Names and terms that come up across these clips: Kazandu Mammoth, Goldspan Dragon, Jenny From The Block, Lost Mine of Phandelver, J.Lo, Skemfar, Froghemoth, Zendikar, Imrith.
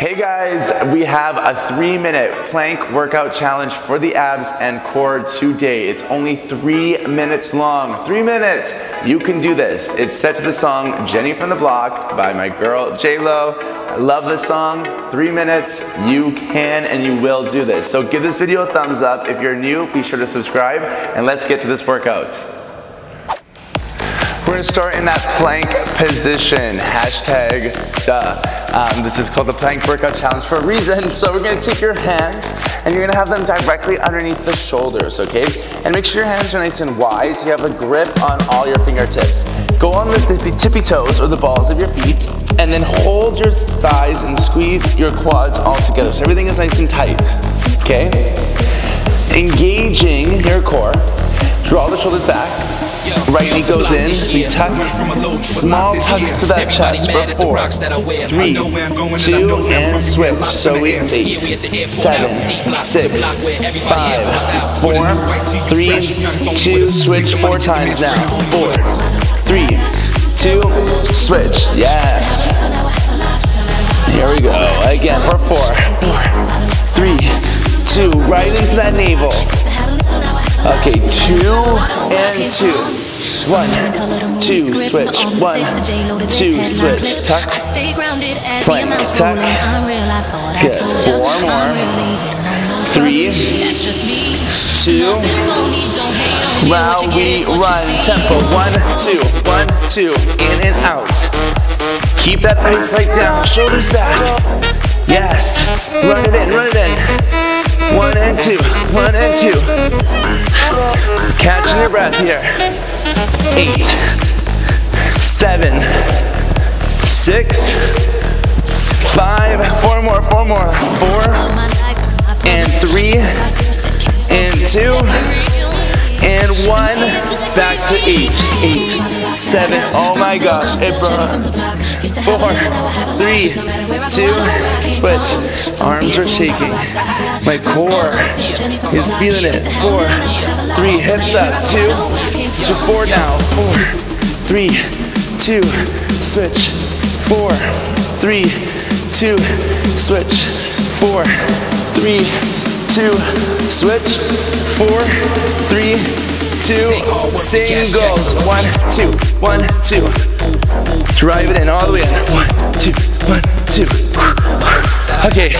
Hey guys, we have a 3-minute plank workout challenge for the abs and core today. It's only 3 minutes long. 3 minutes, you can do this. It's set to the song Jenny From The Block by my girl J.Lo. I love this song. 3 minutes, you can and you will do this. So give this video a thumbs up. If you're new, be sure to subscribe and let's get to this workout. We're gonna start in that plank position, hashtag duh. This is called the plank workout challenge for a reason. So we're gonna take your hands and you're gonna have them directly underneath the shoulders, okay? And make sure your hands are nice and wide so you have a grip on all your fingertips. Go on with the tippy toes or the balls of your feet and then hold your thighs and squeeze your quads all together so everything is nice and tight, okay? Engaging your core, draw the shoulders back. Right knee goes in, we tuck, small tucks to that chest for 4, 3, 2, and switch. So it's 8, 7, 6, 5, 4, 3, 2, switch 4 times now. 4, 3, 2, switch, yes. Here we go, again for 4, 4, 3, 2, right into that navel. Okay, 2 and 2. 1, 2, switch. 1, 2, switch. Tuck. Plank. Tuck. Good. 4 more. 3, 2. Now we run. Tempo. 1, 2, 1, 2. In and out. Keep that eyesight down. Shoulders back. Yes. Run it in. Run it in. 1 and 2, 1 and 2. Catching your breath here. 8, 7, 6, 5, 4 more, 4 more, 4, and 3, and 2, and 1, back to 8, 8, 7, oh my gosh, it burns. 4, 3, 2, switch. Arms are shaking. My core is feeling it. 4, 3, hips up. 2, 4 now. 4, 3, 2, switch. 4, 3, 2, switch. 4, 3, 2, switch. 4, 3, 2, singles. 1, 2, 1, 2. Drive it in all the way in. 1, 2, 1, 2. Okay,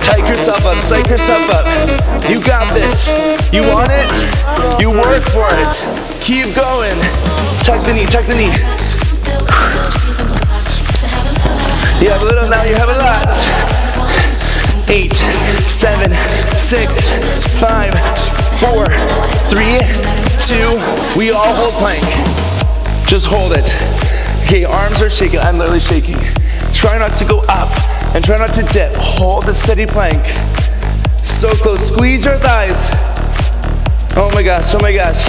psych yourself up, psych yourself up. You got this. You want it? You work for it. Keep going. Tuck the knee, tuck the knee. You have a little now, you have a lot. 8, 7, 6, 5, 4, 3, 2, we all hold plank. Just hold it. Okay, arms are shaking, I'm literally shaking. Try not to go up and try not to dip. Hold the steady plank. So close, squeeze your thighs. Oh my gosh, oh my gosh.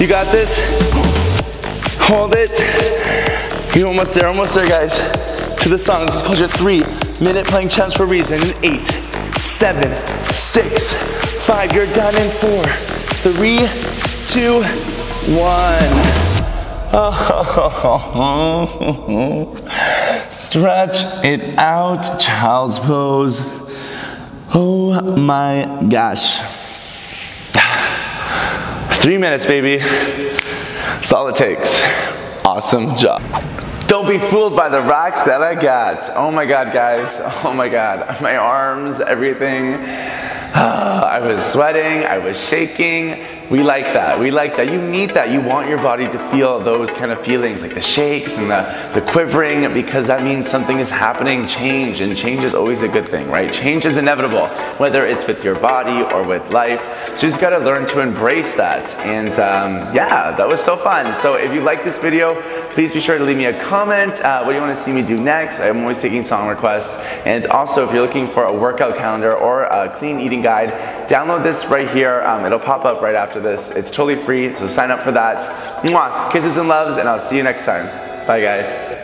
You got this? Hold it. You're almost there guys. To the song, this is called your 3-minute plank challenge for a reason. 8, 7, 6, 5, you're done in 4, 3, 2, 1. Oh. Stretch it out, child's pose. Oh my gosh. 3 minutes, baby. That's all it takes. Awesome job. Don't be fooled by the rocks that I got. Oh my God, guys. Oh my God. My arms, everything. I was sweating, I was shaking. We like that, we like that. You need that, you want your body to feel those kind of feelings, like the shakes and the quivering, because that means something is happening, change, and change is always a good thing, right? Change is inevitable, whether it's with your body or with life. So you just gotta learn to embrace that. And yeah, that was so fun. So if you like this video, please be sure to leave me a comment. What do you wanna see me do next? I'm always taking song requests. And also, if you're looking for a workout calendar or a clean eating guide, download this right here. It'll pop up right after this. It's totally free, so sign up for that. Mwah. Kisses and loves, and I'll see you next time. Bye, guys.